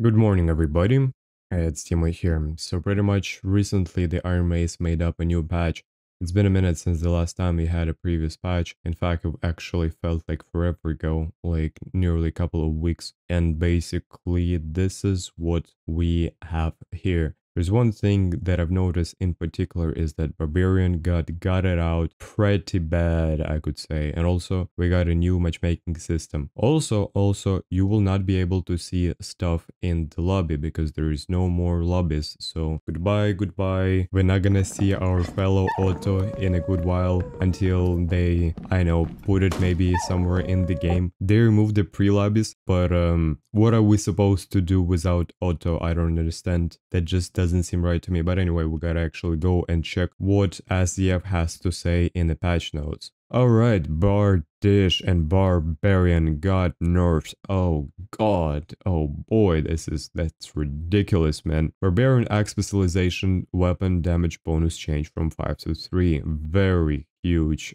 Good morning, everybody. It's Dimo here. So pretty much recently the Iron Mace made up a new patch. It's been a minute since the last time we had a previous patch. In fact, it actually felt like forever ago, like nearly a couple of weeks. And basically this is what we have here. There's one thing that I've noticed in particular is that Barbarian got gutted out pretty bad, I could say. And also, we got a new matchmaking system. Also, you will not be able to see stuff in the lobby because there is no more lobbies. So, goodbye. We're not gonna see our fellow auto in a good while until they, I know, put it maybe somewhere in the game. They removed the pre-lobbies, but what are we supposed to do without auto? I don't understand. That just doesn't seem right to me, but anyway, we gotta actually go and check what SDF has to say in the patch notes. Alright, Bardiche and Barbarian got nerfed. Oh god, oh boy, that's ridiculous, man. Barbarian Axe specialization weapon damage bonus change from 5 to 3. Very huge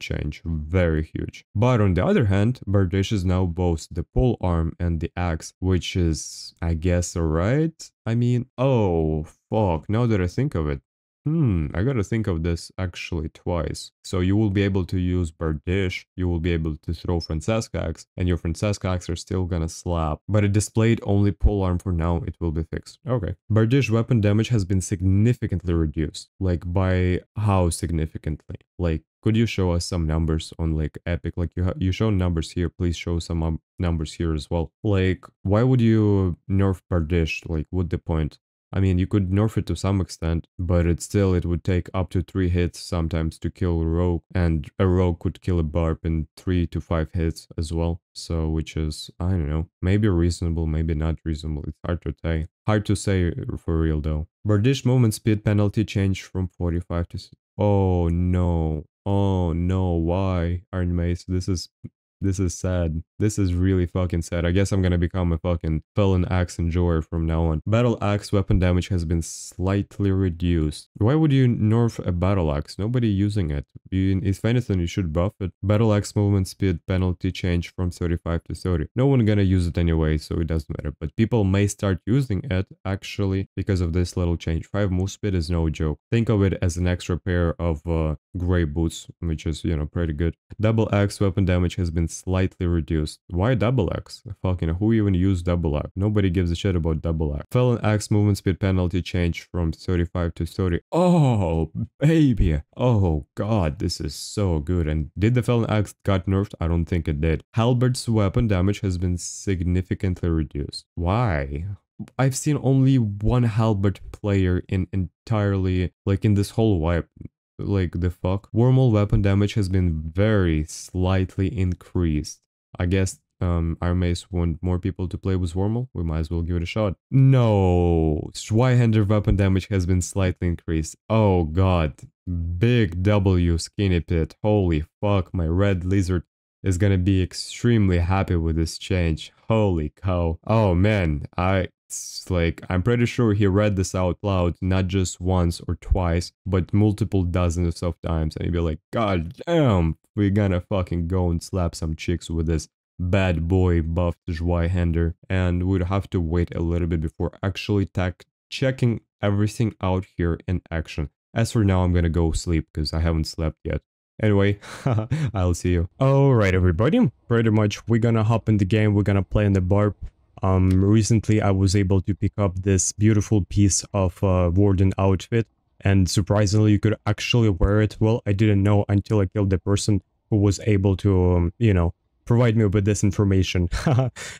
change, very huge. But on the other hand, Bardiche is now both the pole arm and the axe, which is, I guess, alright? I mean, oh fuck, now that I think of it. I gotta think of this actually twice. So you will be able to use Bardiche, you will be able to throw Francisca axe, and your Francisca axe are still gonna slap. But it displayed only pole arm for now, it will be fixed. Okay. Bardiche weapon damage has been significantly reduced. Like, by how significantly? Like, could you show us some numbers on like Epic? Like you show numbers here, please show some numbers here as well. Like, why would you nerf Bardiche? Like, what the point? I mean, you could nerf it to some extent, but it would take up to 3 hits sometimes to kill a Rogue, and a Rogue could kill a Barb in 3 to 5 hits as well. So, which is, I don't know, maybe reasonable, maybe not reasonable, it's hard to say. Hard to say for real though. Bardiche movement speed penalty changed from 45 to... oh no, why? Iron Mace, this is sad. This is really fucking sad. I guess I'm gonna become a fucking Felon Axe enjoyer from now on. Battle Axe weapon damage has been slightly reduced. Why would you nerf a Battle Axe? Nobody using it. If anything, you should buff it. Battle Axe movement speed penalty change from 35 to 30. No one gonna use it anyway, so it doesn't matter. But people may start using it, actually, because of this little change. 5 move speed is no joke. Think of it as an extra pair of gray boots, which is, you know, pretty good. Double Axe weapon damage has been slightly reduced. Why double axe? Fucking who even used double axe? Nobody gives a shit about double axe. Felon Axe movement speed penalty change from 35 to 30. Oh baby, oh god, this is so good. And did the Felon Axe got nerfed? I don't think it did. Halberd's weapon damage has been significantly reduced. Why? I've seen only one Halberd player in entirely, like, in this whole wipe. Like, the fuck? War Maul weapon damage has been very slightly increased. I guess Iron Mace want more people to play with War Maul. We might as well give it a shot. No! Zweihänder weapon damage has been slightly increased. Oh god. Big W, Skinny Pit. Holy fuck, my red lizard is gonna be extremely happy with this change. Holy cow. Oh man, it's like, I'm pretty sure he read this out loud, not just once or twice, but multiple dozens of times, and he'd be like, god damn, we're gonna fucking go and slap some chicks with this bad boy buffed Zweihänder. And we'd have to wait a little bit before actually checking everything out here in action. As for now, I'm gonna go sleep, because I haven't slept yet. Anyway, I'll see you. Alright everybody, pretty much we're gonna hop in the game, we're gonna play in the barb. Recently I was able to pick up this beautiful piece of warden outfit, and surprisingly you could actually wear it. Well, I didn't know until I killed the person who was able to, you know, provide me with this information.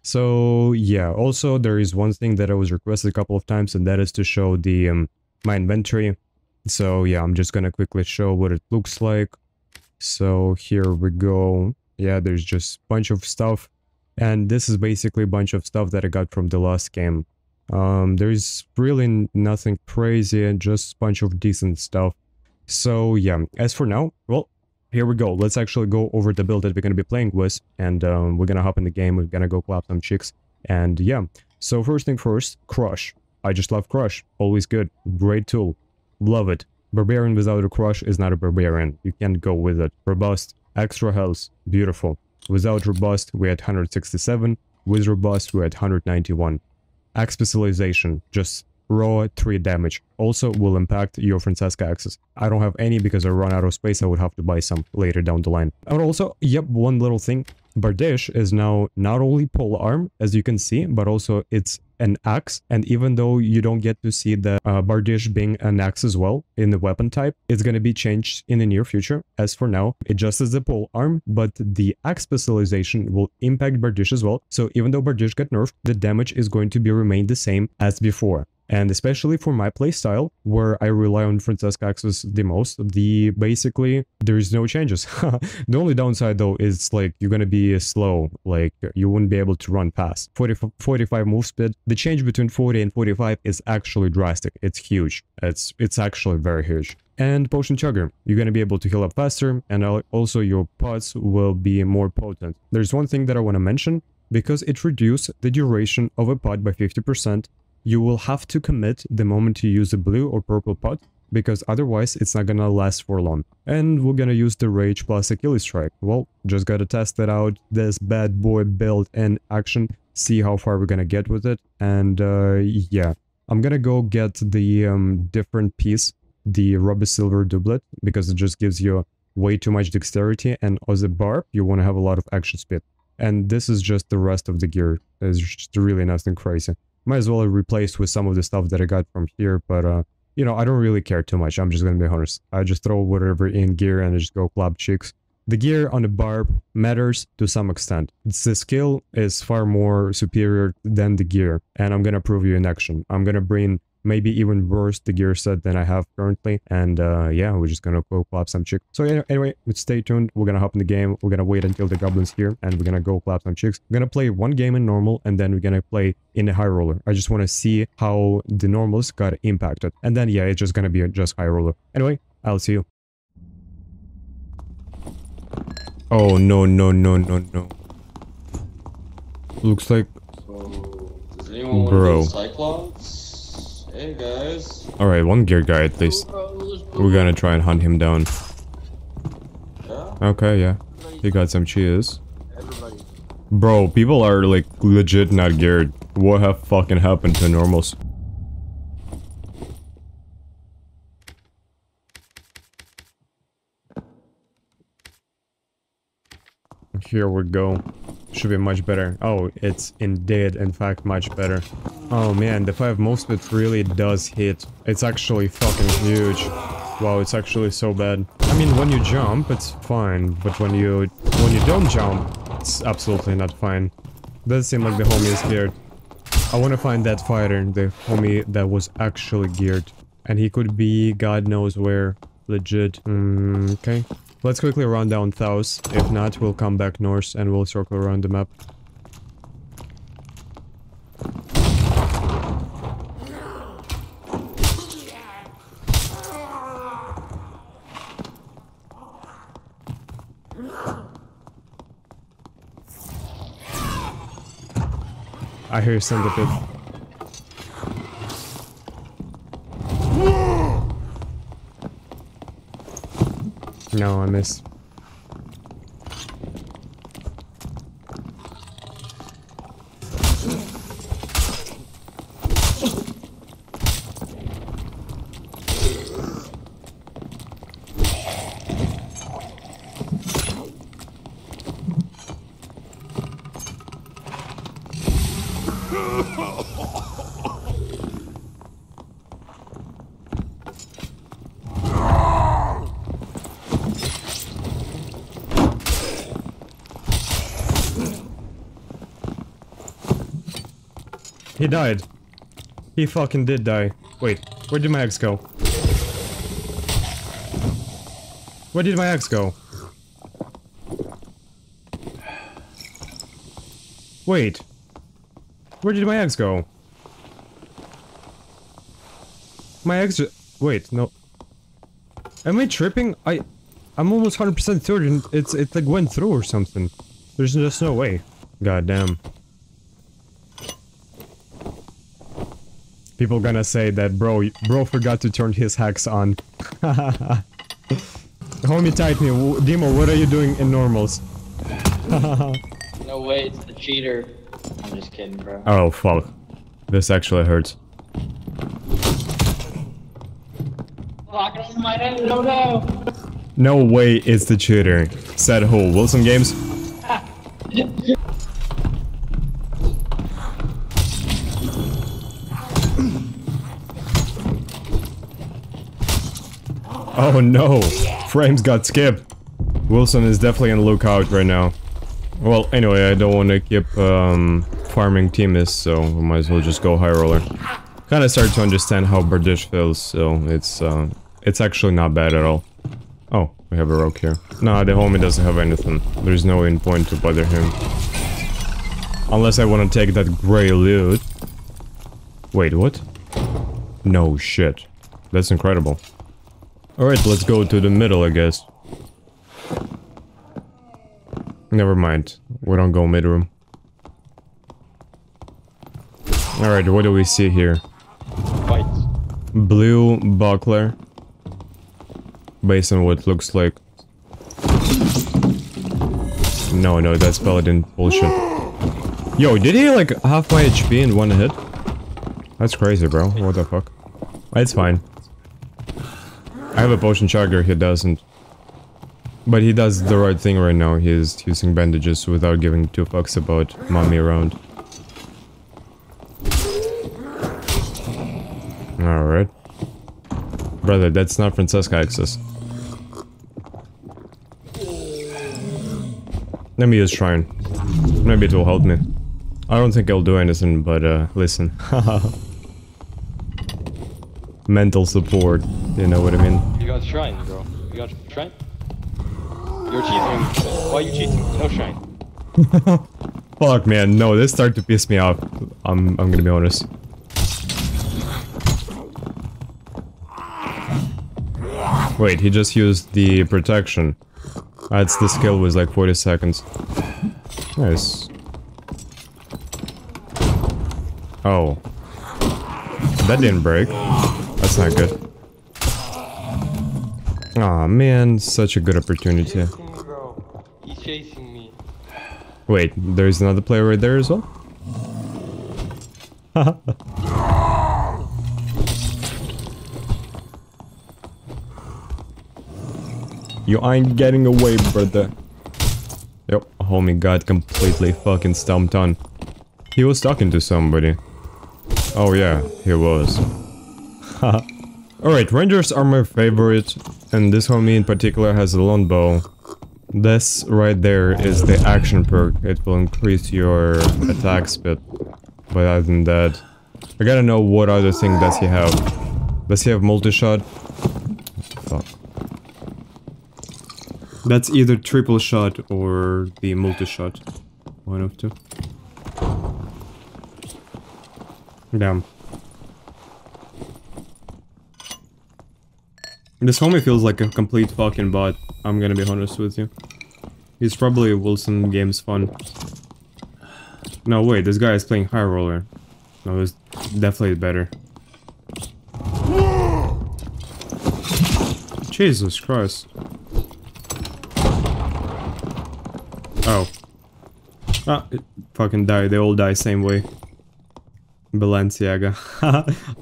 So yeah, also there is one thing that I was requested a couple of times, and that is to show the my inventory. So yeah, I'm just gonna quickly show what it looks like. So here we go. Yeah, there's just a bunch of stuff. And this is basically a bunch of stuff that I got from the last game. There's really nothing crazy, and just a bunch of decent stuff. So yeah, as for now, well, here we go. Let's actually go over the build that we're going to be playing with. And we're going to hop in the game, we're going to go clap some chicks. And yeah, so first thing first, Crush. I just love Crush. Always good. Great tool. Love it. Barbarian without a Crush is not a Barbarian. You can't go with it. Robust. Extra health. Beautiful. Without Robust, we're at 167. With Robust, we're at 191. Axe specialization, just raw 3 damage, also will impact your Francesca axes. I don't have any because I run out of space. I would have to buy some later down the line. And also, yep, one little thing, Bardiche is now not only pole arm, as you can see, but also it's an axe. And even though you don't get to see the Bardiche being an axe as well in the weapon type, it's going to be changed in the near future. As for now, it just is the pole arm, but the axe specialization will impact Bardiche as well. So even though Bardiche got nerfed, the damage is going to be remain the same as before. And especially for my playstyle, where I rely on Francesca axes the most, basically there is no changes. The only downside though is like you're gonna be slow, like you wouldn't be able to run past 45 move speed. The change between 40 and 45 is actually drastic. It's huge. It's actually very huge. And Potion Chugger, you're going to be able to heal up faster, and also your pots will be more potent. There's one thing that I want to mention, because it reduced the duration of a pot by 50%. You will have to commit the moment you use a blue or purple pot, because otherwise it's not gonna last for long. And we're gonna use the Rage plus Achilles Strike. Well, just gotta test that out, this bad boy build in action, see how far we're gonna get with it. And yeah, I'm gonna go get the different piece, the ruby silver doublet, because it just gives you way too much dexterity, and as a barb you want to have a lot of action speed. And this is just the rest of the gear. There's just really nothing crazy. Might as well have replaced with some of the stuff that I got from here, but you know, I don't really care too much. I'm just gonna be honest. I just throw whatever in gear and I just go club chicks. The gear on the barb matters to some extent. The skill is far more superior than the gear, and I'm gonna prove you in action. I'm gonna bring maybe even worse the gear set than I have currently, and yeah, we're just gonna go clap some chicks. So anyway, stay tuned, we're gonna hop in the game, we're gonna wait until the goblins here, and we're gonna go clap some chicks. We're gonna play one game in normal, and then we're gonna play in a high roller. I just want to see how the normals got impacted, and then yeah, it's just gonna be just high roller. Anyway, I'll see you. Oh no no no no no, looks like so, does anyone want to Cyclops? Hey guys. Alright, one gear guy at least. We're gonna try and hunt him down. Yeah? Okay, yeah. He got some cheers. Everybody. Bro, people are like legit not geared. What have fucking happened to normals? Here we go. Should be much better. Oh, it's indeed, in fact, much better. Oh man, the 5 move speed really does hit. It's actually fucking huge. Wow, it's actually so bad. I mean, when you jump, it's fine, but when you don't jump, it's absolutely not fine. Doesn't seem like the homie is geared. I want to find that fighter, the homie that was actually geared, and he could be God knows where. Legit. Okay. Let's quickly run down Thaus. If not, we'll come back north and we'll circle around the map. I hear centipede. No, I miss. He died. He fucking did die. Wait, where did my axe go? Where did my axe go? Wait. Where did my axe go? My axe... Wait, no. Am I tripping? I'm almost 100% certain it like went through or something. There's just no way. Goddamn. People gonna say that bro forgot to turn his hacks on. Homie type me, Dimo, what are you doing in normals? No way, it's the cheater. I'm just kidding, bro. Oh, fuck. This actually hurts. No way it's the cheater. Said who? Wilson Games? Oh no! Frames got skipped. Wilson is definitely on the lookout right now. Well, anyway, I don't want to keep farming Timis, so we might as well just go High Roller. Kind of start to understand how Bardiche feels, so it's actually not bad at all. Oh, we have a Rogue here. Nah, the homie doesn't have anything. There's no end point to bother him. Unless I want to take that grey loot. Wait, what? No shit. That's incredible. Alright, let's go to the middle, I guess. Never mind. We don't go mid-room. Alright, what do we see here? Fight. Blue Buckler. Based on what looks like... No, that's Paladin bullshit. Yo, did he like half my HP in one hit? That's crazy, bro. What the fuck? It's fine. I have a Potion chugger, he doesn't. But he does the right thing right now. He is using bandages without giving two fucks about mommy around. Alright. Brother, that's not Princess Caxas. Let me use Shrine. Maybe it will help me. I don't think I'll do anything, but listen. Mental support, you know what I mean? You got Shrine, bro. You got Shrine? You're cheating. Why are you cheating? No Shrine. Fuck, man. No, this started to piss me off. I'm gonna be honest. Wait, he just used the protection. That's the skill with like 40 seconds. Nice. Oh. That didn't break. That's not good. Aw, man, such a good opportunity. He's chasing me, bro. He's chasing me. Wait, there's another player right there as well? You ain't getting away, brother. Yep, homie got completely fucking stomped on. He was talking to somebody. Oh yeah, he was. Haha. Alright, Rangers are my favorite, and this homie in particular has a long bow. This right there is the action perk. It will increase your attack speed. But other than that, I gotta know what other thing does he have. Does he have multi-shot? Fuck. That's either triple shot or the multi-shot. One of two. Damn. This homie feels like a complete fucking bot, I'm gonna be honest with you. He's probably Wilson Games fun. No, wait, this guy is playing High Roller. No, this definitely better. Jesus Christ. Oh. Ah, it fucking died, they all die same way. Balenciaga.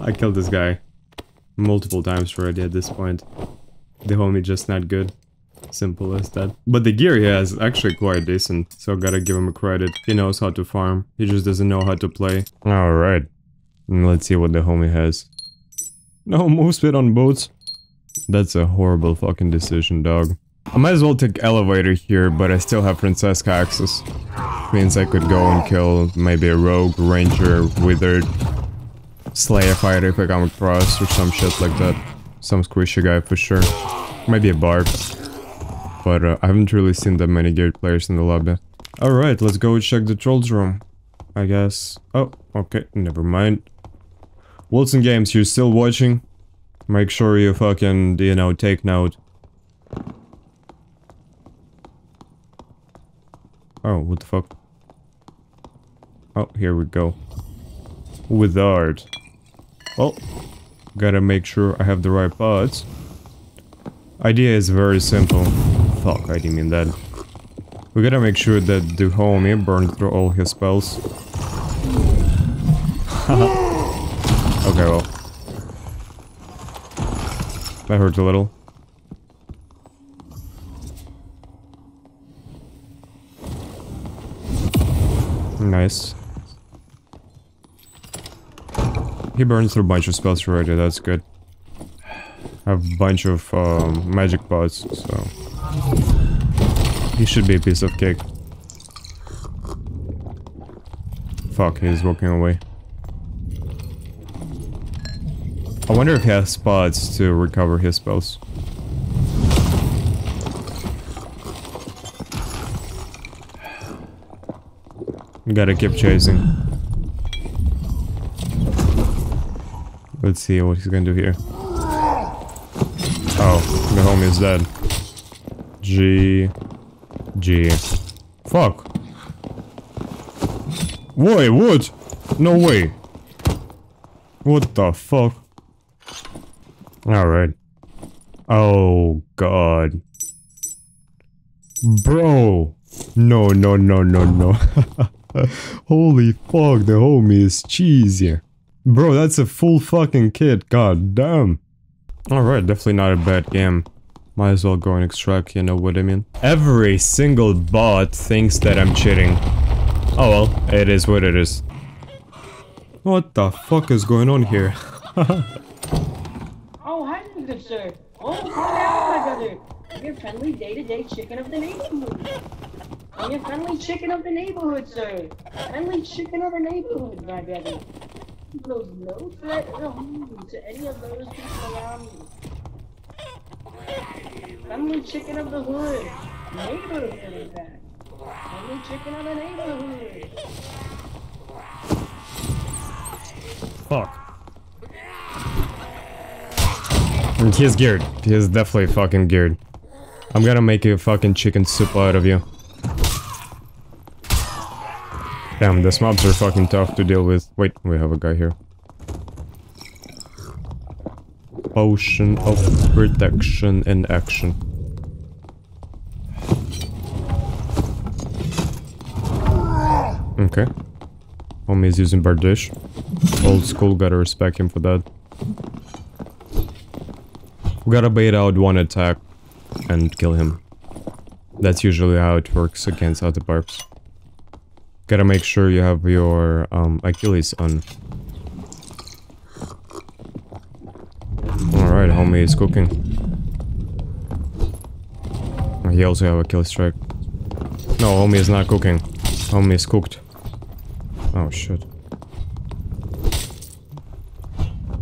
I killed this guy multiple times already at this point. The homie just not good. Simple as that. But the gear he has is actually quite decent, so gotta give him a credit. He knows how to farm, he just doesn't know how to play. Alright. Let's see what the homie has. No move speed on boots. That's a horrible fucking decision, dog. I might as well take elevator here, but I still have Princess Caxas. Means I could go and kill maybe a Rogue, Ranger, Withered, Slayer Fighter if I come across, or some shit like that. Some squishy guy for sure. Maybe a Bard. But I haven't really seen that many geared players in the lobby. Alright, let's go check the trolls room, I guess. Oh, okay, never mind. Wilson Games, you're still watching? Make sure you fucking, you know, take note. Oh, what the fuck? Oh, here we go. Wizard. Well, gotta make sure I have the right pods. Idea is very simple. Fuck, I didn't mean that. We gotta make sure that the homie burned through all his spells. Okay, well. That hurts a little. Nice. He burns through a bunch of spells already, that's good. I have a bunch of magic pots, so... He should be a piece of cake. Fuck, he's walking away. I wonder if he has pots to recover his spells. Gotta keep chasing. Let's see what he's gonna do here. Oh, the homie is dead. G. Fuck. Wait, what? No way. What the fuck? Alright. Oh, God. Bro. No. Holy fuck, the homie is cheesy. Bro, that's a full fucking kit, god damn. Alright, definitely not a bad game. Might as well go and extract, you know what I mean? Every single bot thinks that I'm cheating. Oh well, it is what it is. What the fuck is going on here? Oh, hi, good sir. Oh, come out, my brother. I'm your friendly day-to-day chicken of the neighborhood. I'm your friendly chicken of the neighborhood, sir. Friendly chicken of the neighborhood, my brother. Those no threat to any of those people around me. Friendly chicken of the hood. Neighborhood, in fact. Friendly chicken of the neighborhood. Fuck. He's geared. He is definitely fucking geared. I'm gonna make a fucking chicken soup out of you. Damn, these mobs are fucking tough to deal with. Wait, we have a guy here. Potion of protection in action. Okay. Homie is using Bardiche. Old school, gotta respect him for that. We gotta bait out one attack and kill him. That's usually how it works against other barbs. Gotta make sure you have your Achilles on. Alright, homie is cooking. He also have Achilles Strike. No, homie is not cooking. Homie is cooked. Oh shit.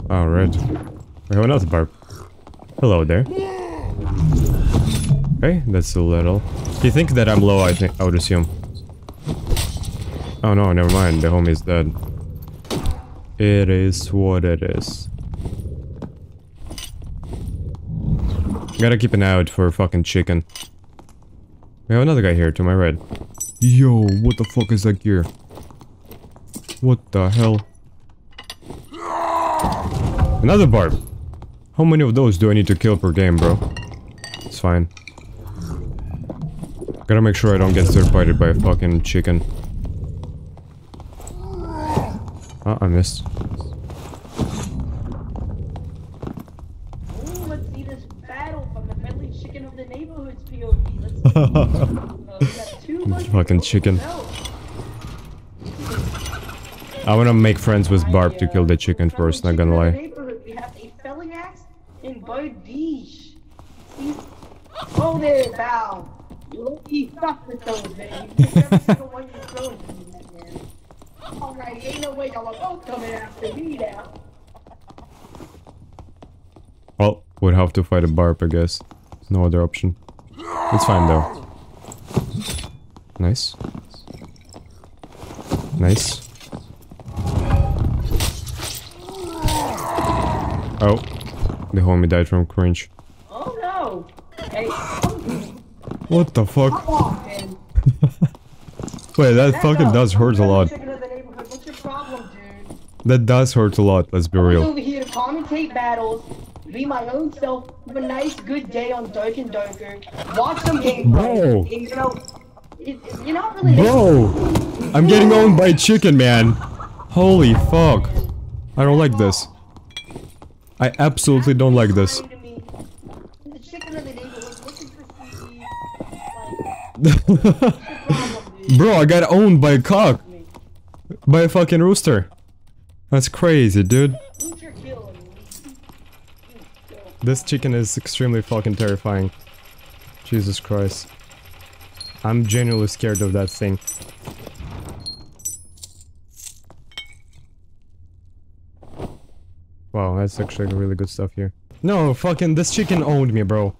Alright. We have another barb. Hello there. Okay, that's a little. Do you think that I'm low? I would assume. Oh no, never mind, the homie's dead. It is what it is. Gotta keep an eye out for fucking chicken. We have another guy here to my right. Yo, what the fuck is that gear? What the hell? Another barb! How many of those do I need to kill per game, bro? It's fine. Gotta make sure I don't get third-parted by a fucking chicken. Oh, I missed. Ooh, let's see this battle from the friendly chicken of the neighborhood's POV. Let's see. Fucking chicken. I wanna make friends with Barb to kill the chicken first, not gonna lie. In the neighborhood, we have a felling axe in Bardiche. Oh there, pal. You lucky fuck with those, man. You picked every single one you're throwing to me, man. Alright, ain't no way y'all are both coming after me now. Well, we'd have to fight a barb, I guess. No other option. It's fine though. Nice. Nice. Oh, the homie died from cringe. Oh no! Hey, what the fuck? Wait, that fucking does hurt a lot. That does hurt a lot, let's be real. I'm over here to commentate battles, be my own self, have a nice good day on Dark and Darker, watch some gameplay, and you're not really- Bro! I'm getting owned by chicken, man! Holy fuck! I don't like this. I absolutely don't like this. Bro, I got owned by a cock. By a fucking rooster. That's crazy, dude. This chicken is extremely fucking terrifying. Jesus Christ. I'm genuinely scared of that thing. Wow, that's actually really good stuff here. No, fucking this chicken owned me, bro.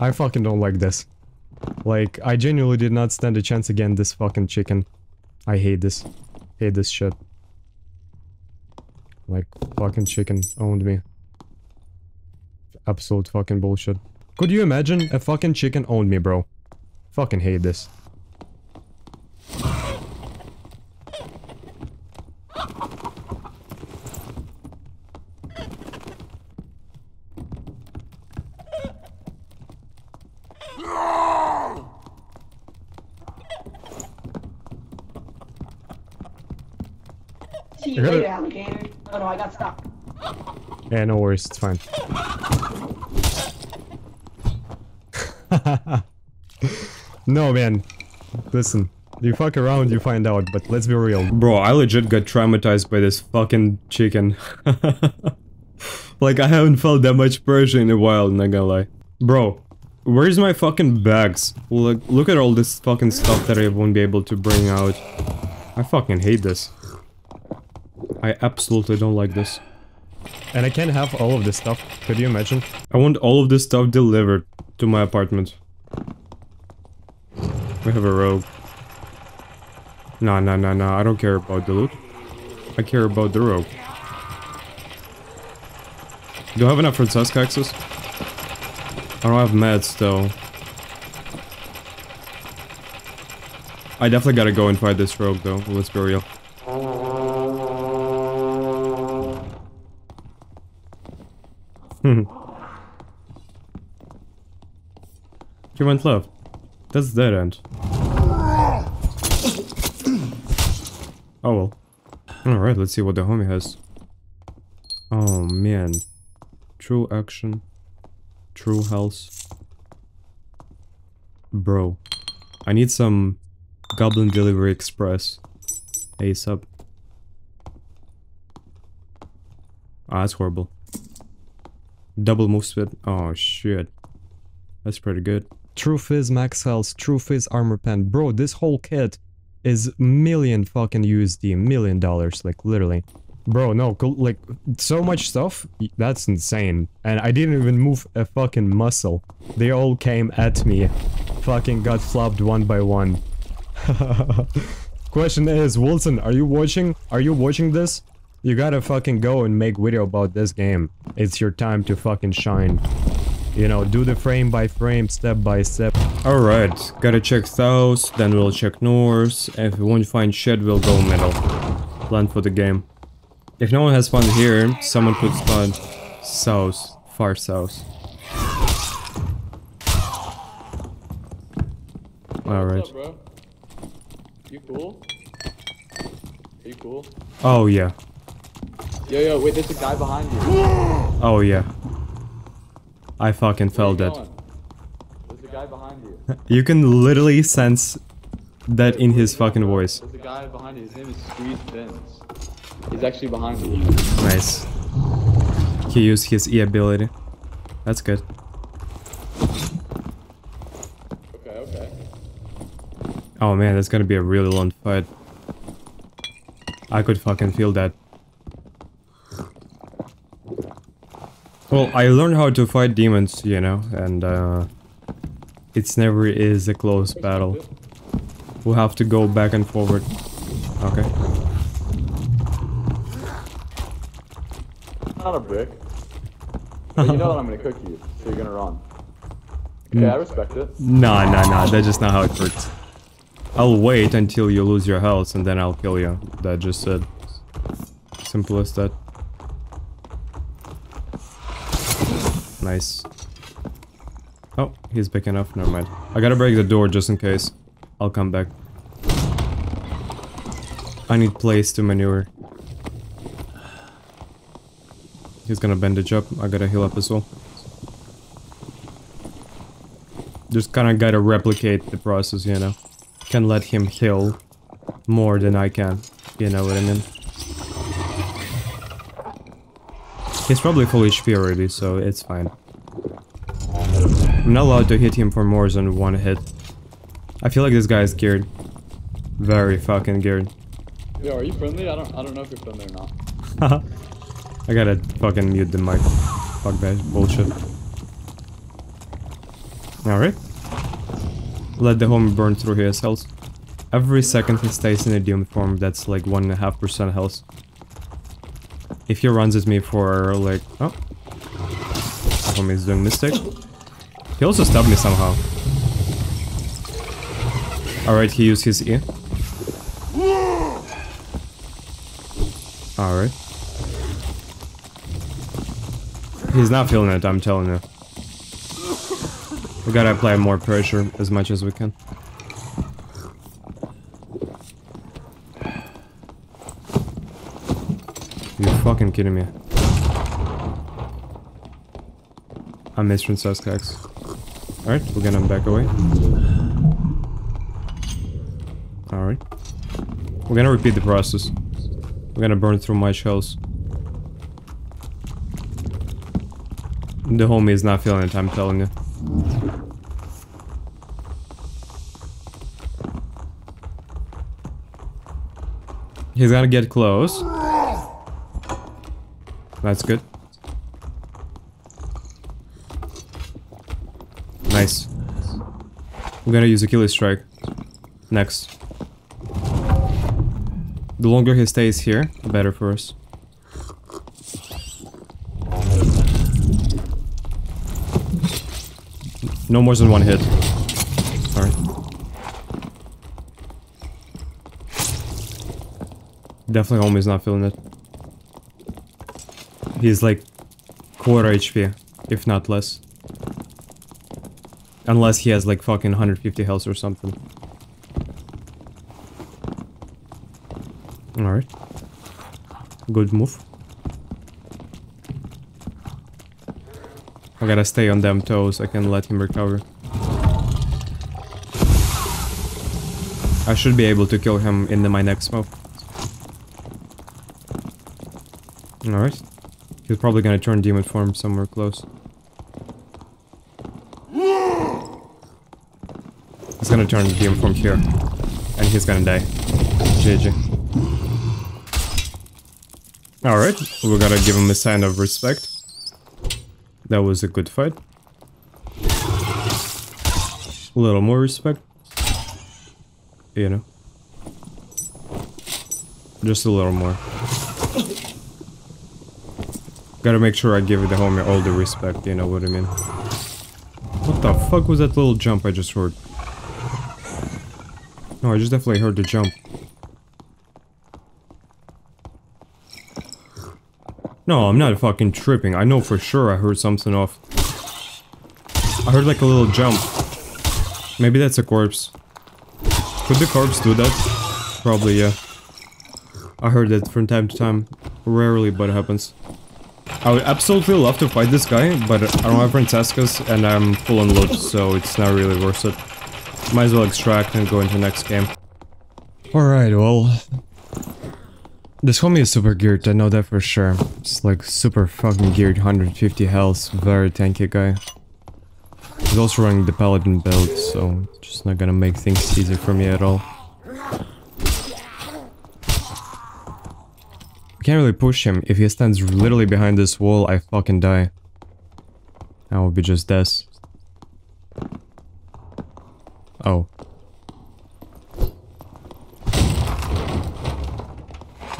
I fucking don't like this. Like, I genuinely did not stand a chance against this fucking chicken. I hate this. Hate this shit. Like, fucking chicken owned me. Absolute fucking bullshit. Could you imagine? A fucking chicken owned me, bro. Fucking hate this. See you later, alligator. Oh no, I got stuck. Yeah, no worries, it's fine. No, man. Listen, you fuck around, you find out, but let's be real. Bro, I legit got traumatized by this fucking chicken. Like, I haven't felt that much pressure in a while, not gonna lie. Bro, where's my fucking bags? Look at all this fucking stuff that I won't be able to bring out. I fucking hate this. I absolutely don't like this. And I can't have all of this stuff, could you imagine? I want all of this stuff delivered to my apartment. We have a rogue. Nah, I don't care about the loot. I care about the rogue. Do I have enough Princess Caxas? I don't have meds, though. I definitely gotta go and fight this rogue, though, let's be real. He went left. That's their end. Oh well. Alright, let's see what the homie has. Oh man. True action. True health. Bro. I need some Goblin Delivery Express. ASAP. Ah, that's horrible. Double move speed. Oh shit. That's pretty good. True Fizz max health, True Fizz armor pen. Bro, this whole kit is million fucking USD, $1 million, like literally. Bro, no, like so much stuff, that's insane. And I didn't even move a fucking muscle. They all came at me. Fucking got flopped one by one. Question is, Wilson, are you watching? Are you watching this? You gotta fucking go and make video about this game. It's your time to fucking shine. You know, do the frame by frame, step by step. Alright, gotta check south, then we'll check north. If we won't find shit, we'll go middle. Plan for the game. If no one has spawned here, someone could spawn south, far south. Alright. What's up, bro? You cool? Are you cool? Oh, yeah. Yo, wait, there's a guy behind you. Oh, yeah. I fucking felt that. There's a guy behind you. You can literally sense that in his fucking voice. There's a guy behind you. His name is Squeeze Fins. He's actually behind you. Nice. He used his E ability. That's good. Okay. Oh man, that's gonna be a really long fight. I could fucking feel that. Well, I learned how to fight demons, you know, and it's never is a close battle. We'll have to go back and forward. Okay. Not a brick. But you know that I'm gonna cook you, so you're gonna run. Okay, I respect it. Nah, that's just not how it works. I'll wait until you lose your health and then I'll kill you. That just it. Simple as that. Nice. Oh, he's big enough. Never mind. I gotta break the door just in case. I'll come back. I need place to maneuver. He's gonna bandage up. I gotta heal up as well. Just kinda gotta replicate the process, you know. Can't let him heal more than I can. You know what I mean? He's probably full HP already, so it's fine. I'm not allowed to hit him for more than one hit. I feel like this guy is geared. Very fucking geared. Yo, are you friendly? I don't know if you're friendly or not. Haha. I gotta fucking mute the mic. Fuck that bullshit. Alright. Let the homie burn through his health. Every second he stays in a demon form, that's like 1.5% health. If he runs at me for like... Oh. Homie's doing mistake. He also stabbed me somehow. Alright, he used his E. Alright. He's not feeling it, I'm telling you. We gotta apply more pressure as much as we can. You're fucking kidding me. I missed Princess Caxas. Alright, we're gonna back away. Alright. We're gonna repeat the process. We're gonna burn through my shells. The homie is not feeling it, I'm telling you. He's gonna get close. That's good. Nice. We're gonna use Achilles Strike. Next. The longer he stays here, the better for us. No more than one hit. Alright. Definitely homie's not feeling it. He's like quarter HP, if not less. Unless he has like fucking 150 health or something. Alright. Good move. I gotta stay on them toes, I can let him recover. I should be able to kill him in my next move. Alright. He's probably gonna turn demon form somewhere close. He's gonna turn demon form here. And he's gonna die. GG. Alright, we gotta give him a sign of respect. That was a good fight. A little more respect. You know. Just a little more. Gotta make sure I give the homie all the respect, you know what I mean. What the fuck was that little jump I just heard? No, I just definitely heard the jump. No, I'm not fucking tripping. I know for sure I heard something off. I heard like a little jump. Maybe that's a corpse. Could the corpse do that? Probably, yeah. I heard that from time to time. Rarely, but it happens. I would absolutely love to fight this guy, but I don't have Francesca's and I'm full on loot, so it's not really worth it. Might as well extract and go into the next game. Alright, well... This homie is super geared, I know that for sure. It's like super fucking geared, 150 health, very tanky guy. He's also running the Paladin build, so just not gonna make things easy for me at all. I can't really push him. If he stands literally behind this wall, I fucking die. I will be just death. Oh.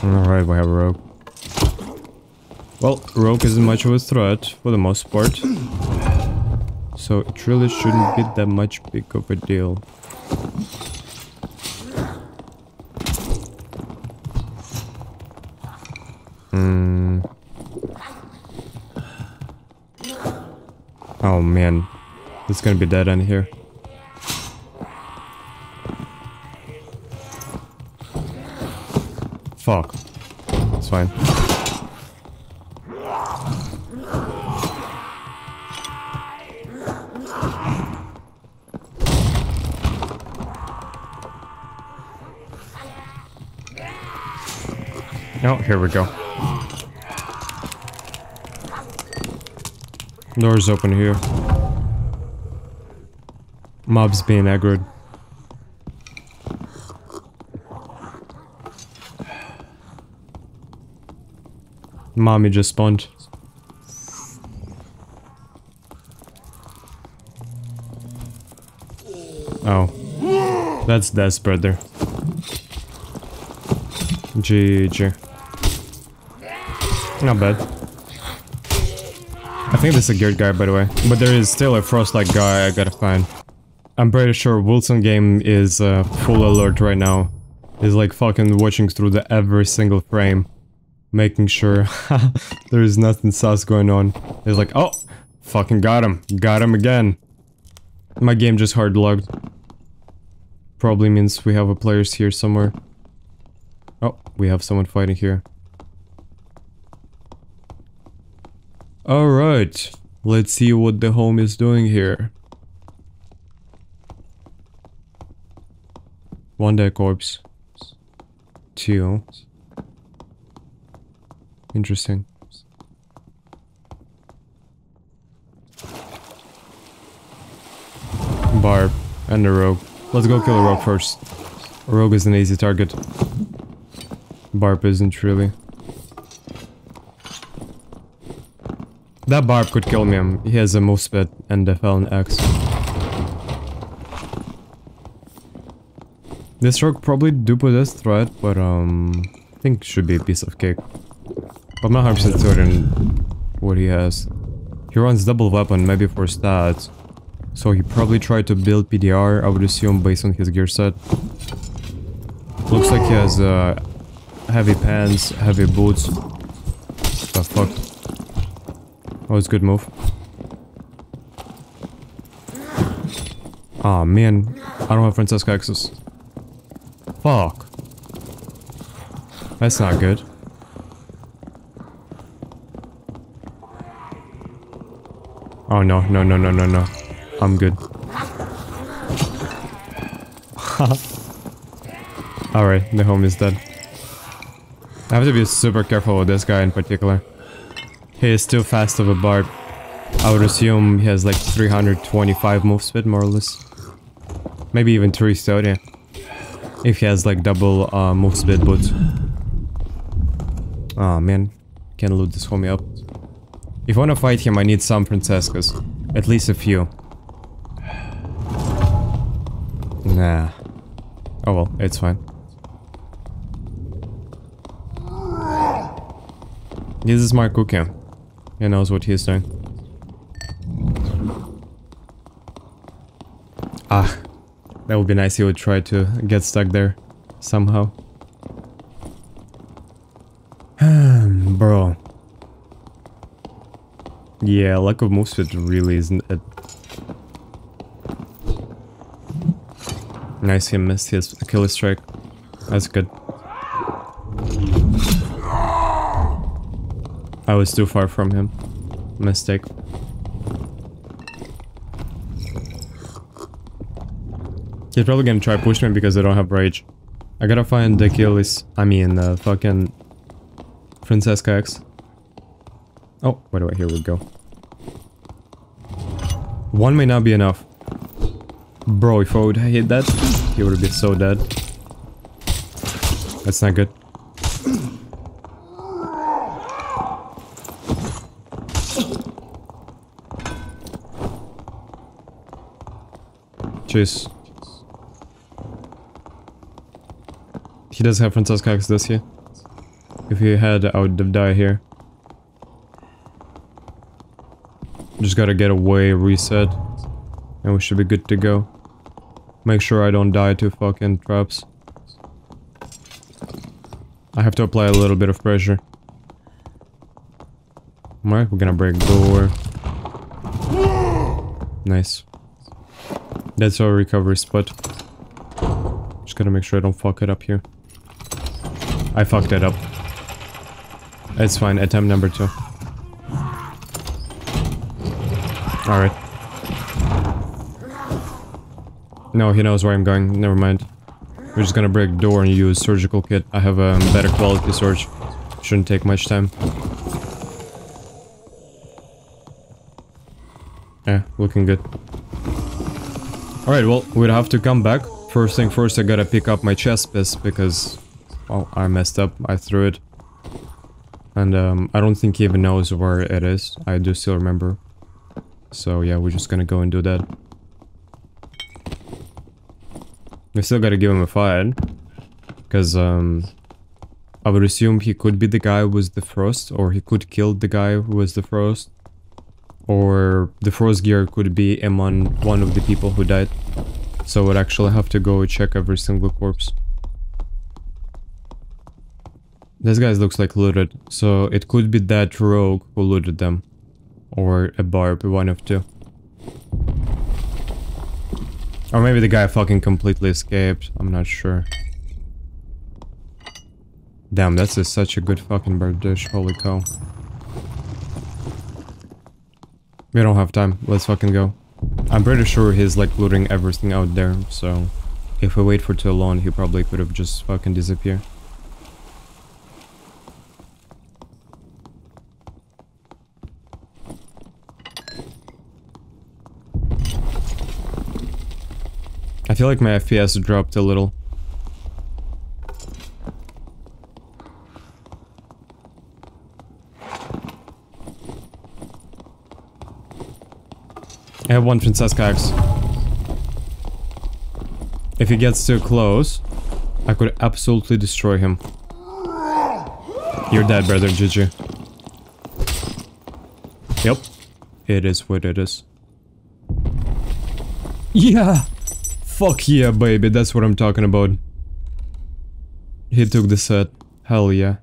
Alright, we have a Rogue. Well, Rogue isn't much of a threat, for the most part. So it really shouldn't be that much big of a deal. Oh man, it's gonna be dead end here. Fuck. It's fine. No, here we go. Door's open here. Mob's being aggroed. Mommy just spawned. Oh. That's death, brother. GG. Not bad. I think this is a geared guy, by the way. But there is still a Frostlight guy I gotta find. I'm pretty sure Wilson Game is full alert right now. He's like fucking watching through the every single frame. Making sure there is nothing sus going on. He's like, oh! Fucking got him. Got him again. My game just hard logged. Probably means we have a players here somewhere. Oh, we have someone fighting here. Alright, let's see what the home is doing here. One deck orbs. Two. Interesting. Barb and the rogue. Let's go kill the rogue first. A rogue is an easy target. Barb isn't really. That Barb could kill me. He has a moveset and a fallen axe. This rogue probably do possess threat, but I think should be a piece of cake. I'm not 100% certain what he has. He runs double weapon, maybe for stats. So he probably tried to build PDR, I would assume, based on his gear set. Looks like he has heavy pants, heavy boots. The fuck? Oh, it's a good move. Aw, oh, man. I don't have Princess Caxas. Fuck. That's not good. Oh, no, no, no, no, no, no. I'm good. Alright, the homie is dead. I have to be super careful with this guy in particular. He is too fast of a barb. I would assume he has like 325 move speed, more or less. Maybe even 330. If he has like double move speed boots. Aw, man. Can't loot this homie up. If I wanna fight him, I need some Francescas. At least a few. Nah. Oh well, it's fine. This is my cookie. He knows what he's doing. Ah. That would be nice, he would try to get stuck there. Somehow. Bro. Yeah, lack of moveset really isn't it. Nice, he missed his Achilles Strike. That's good. I was too far from him. Mistake. He's probably gonna try push me because I don't have rage. I gotta find the Achilles... I mean, fucking... Francesca X. Oh, by the way, here we go. One may not be enough. Bro, if I would hit that, he would be so dead. That's not good. Jeez. He does have Francesca Axe, does he? If he had, I would have died here. Just gotta get away, reset, and we should be good to go. Make sure I don't die to fucking traps. I have to apply a little bit of pressure. Alright, we're gonna break door. Nice. That's our recovery spot. Just gotta make sure I don't fuck it up here. I fucked it up. It's fine, attempt number 2. Alright. No, he knows where I'm going. Never mind. We're just gonna break door and use surgical kit. I have a better quality surge. Shouldn't take much time. Yeah, looking good. Alright, well, we'll have to come back. First thing first, I gotta pick up my chest piece because... well, I messed up. I threw it. And I don't think he even knows where it is. I do still remember. So yeah, we're just gonna go and do that. We still gotta give him a fight. Because I would assume he could be the guy with the frost, or he could kill the guy with the frost. Or the frost gear could be among one of the people who died. So I would actually have to go check every single corpse. This guy looks like looted, so it could be that rogue who looted them. Or a barb, one of two. Or maybe the guy fucking completely escaped, I'm not sure. Damn, that's such a good fucking Bardiche, holy cow. We don't have time, let's fucking go. I'm pretty sure he's like looting everything out there, so... if we wait for too long, he probably could have just fucking disappeared. I feel like my FPS dropped a little. I have one Princess Caxas. If he gets too close, I could absolutely destroy him. You're dead, brother, GG. Yep. It is what it is. Yeah! Fuck yeah, baby, that's what I'm talking about. He took the set. Hell yeah.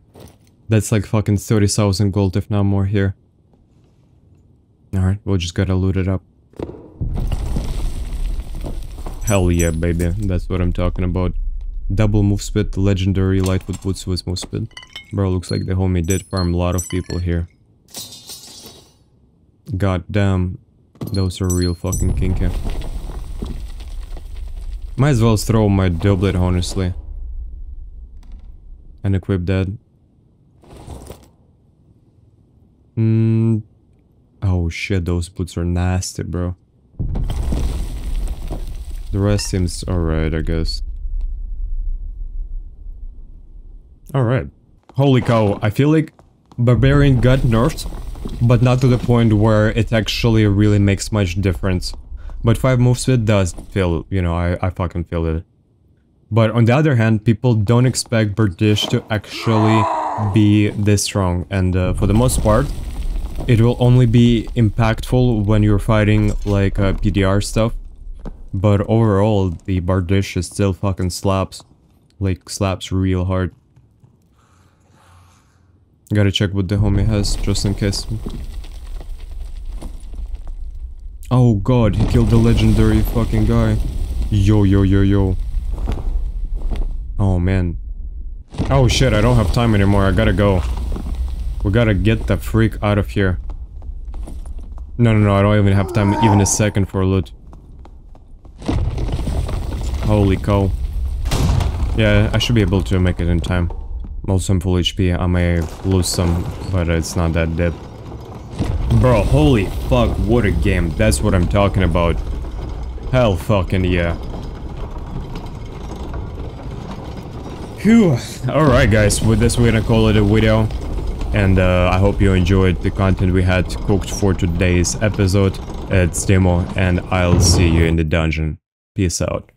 That's like fucking 30,000 gold, if not more here. Alright, we'll just gotta loot it up. Hell yeah, baby, that's what I'm talking about. Double move speed, legendary lightwood boots with move speed. Bro, looks like the homie did farm a lot of people here. God damn, those are real fucking kinky. Might as well throw my doublet, honestly. And equip that. Oh shit, those boots are nasty, bro. The rest seems alright, I guess. Alright. Holy cow, I feel like Barbarian got nerfed, but not to the point where it actually really makes much difference. But 5 movespeed does feel, you know, I fucking feel it. But on the other hand, people don't expect Bardiche to actually be this strong. And for the most part, it will only be impactful when you're fighting like PDR stuff. But overall, the Bardiche is still fucking slaps. Like, slaps real hard. Gotta check what the homie has, just in case. Oh god, he killed the legendary fucking guy. Yo, yo, yo, yo. Oh, man. Oh, shit, I don't have time anymore. I gotta go. We gotta get the freak out of here. No, no, no, I don't even have time, even a second for loot. Holy cow. Yeah, I should be able to make it in time. Also, I'm full HP. I may lose some, but it's not that dead. Bro, holy fuck, what a game, that's what I'm talking about. Hell fucking yeah. Phew, alright guys, with this we're gonna call it a video. And I hope you enjoyed the content we had cooked for today's episode. It's Dimo, and I'll see you in the dungeon. Peace out.